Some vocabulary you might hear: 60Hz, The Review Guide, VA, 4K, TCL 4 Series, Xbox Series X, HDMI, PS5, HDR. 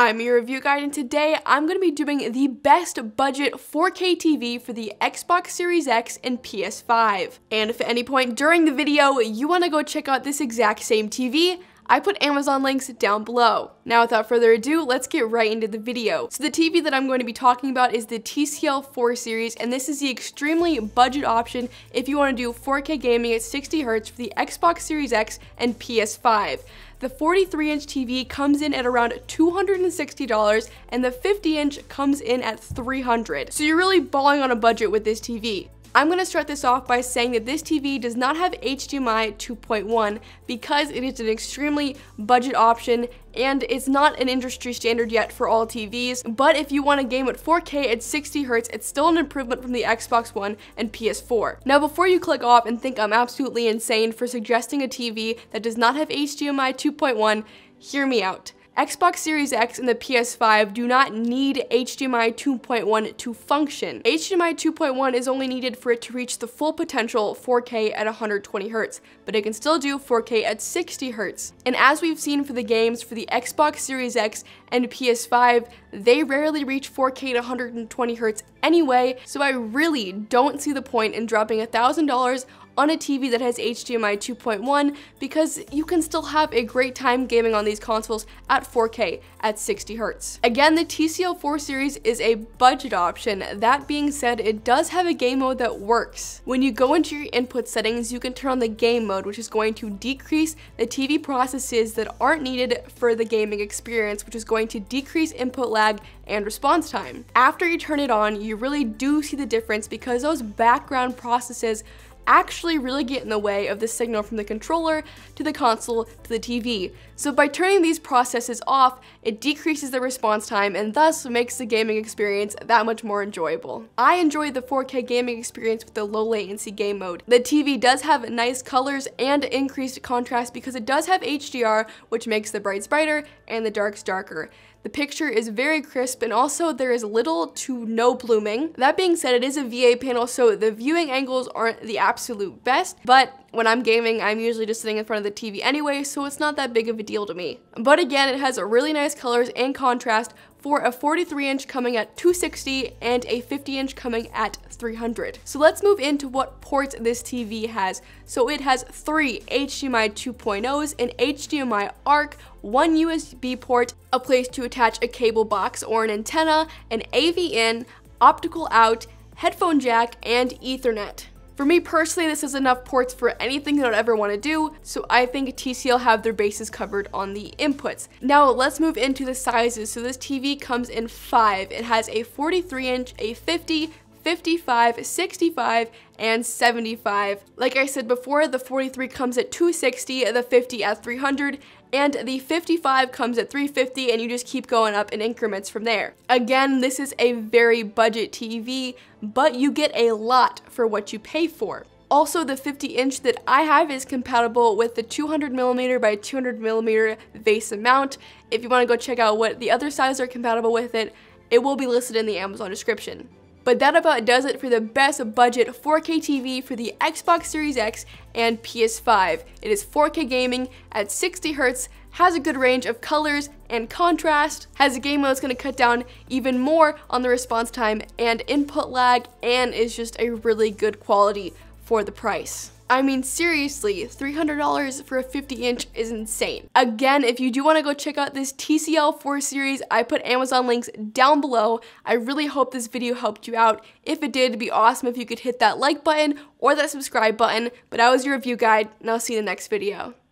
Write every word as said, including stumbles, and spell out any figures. I'm your review guide, and today I'm going to be doing the best budget four K T V for the Xbox Series X and P S five. And if at any point during the video you want to go check out this exact same T V, I put Amazon links down below. Now without further ado, let's get right into the video. So the T V that I'm going to be talking about is the T C L four Series, and this is the extremely budget option if you want to do four K gaming at sixty hertz for the Xbox Series X and P S five. The forty-three inch T V comes in at around two hundred sixty dollars, and the fifty inch comes in at three hundred dollars. So you're really balling on a budget with this T V. I'm going to start this off by saying that this T V does not have H D M I two point one because it is an extremely budget option and it's not an industry standard yet for all T Vs, but if you want to game at four K at sixty hertz, it's still an improvement from the Xbox One and P S four. Now before you click off and think I'm absolutely insane for suggesting a T V that does not have H D M I two point one, hear me out. Xbox Series X and the P S five do not need H D M I two point one to function. H D M I two point one is only needed for it to reach the full potential four K at one hundred twenty hertz, but it can still do four K at sixty hertz. And as we've seen for the games for the Xbox Series X and P S five, they rarely reach four K at one hundred twenty hertz anyway, so I really don't see the point in dropping one thousand dollars on a T V that has H D M I two point one because you can still have a great time gaming on these consoles at four K at sixty hertz. Again, the T C L four series is a budget option. That being said, it does have a game mode that works. When you go into your input settings, you can turn on the game mode, which is going to decrease the T V processes that aren't needed for the gaming experience, which is going to decrease input lag and response time. After you turn it on, you really do see the difference because those background processes actually really get in the way of the signal from the controller to the console to the T V. So by turning these processes off, it decreases the response time and thus makes the gaming experience that much more enjoyable. I enjoy the four K gaming experience with the low latency game mode. The T V does have nice colors and increased contrast because it does have H D R, which makes the brights brighter and the darks darker. The picture is very crisp and also there is little to no blooming. That being said, it is a V A panel, so the viewing angles aren't the absolute best, but when I'm gaming, I'm usually just sitting in front of the T V anyway, so it's not that big of a deal to me. But again, it has really nice colors and contrast for a forty-three inch coming at two sixty and a fifty inch coming at three hundred. So let's move into what ports this T V has. So it has three H D M I two point ohs, an H D M I ARC, one U S B port, a place to attach a cable box or an antenna, an A V in, optical out, headphone jack, and Ethernet. For me personally, this is enough ports for anything that I'd ever want to do, so I think T C L have their bases covered on the inputs. Now let's move into the sizes. So this T V comes in five. It has a forty-three inch, a fifty, fifty-five, sixty-five, and seventy-five. Like I said before, the forty-three comes at two sixty, the fifty at three hundred, and the fifty-five comes at three fifty, and you just keep going up in increments from there. Again, this is a very budget T V, but you get a lot for what you pay for. Also, the fifty inch that I have is compatible with the two hundred millimeter by two hundred millimeter vase mount. If you want to go check out what the other sizes are compatible with it, it will be listed in the Amazon description. But that about does it for the best budget four K T V for the Xbox Series X and P S five. It is four K gaming at sixty hertz, has a good range of colors and contrast, has a game mode that's going to cut down even more on the response time and input lag, and is just a really good quality for the price. I mean, seriously, three hundred dollars for a fifty inch is insane. Again, if you do want to go check out this T C L four series, I put Amazon links down below. I really hope this video helped you out. If it did, it'd be awesome if you could hit that like button or that subscribe button. But I was your review guide, and I'll see you in the next video.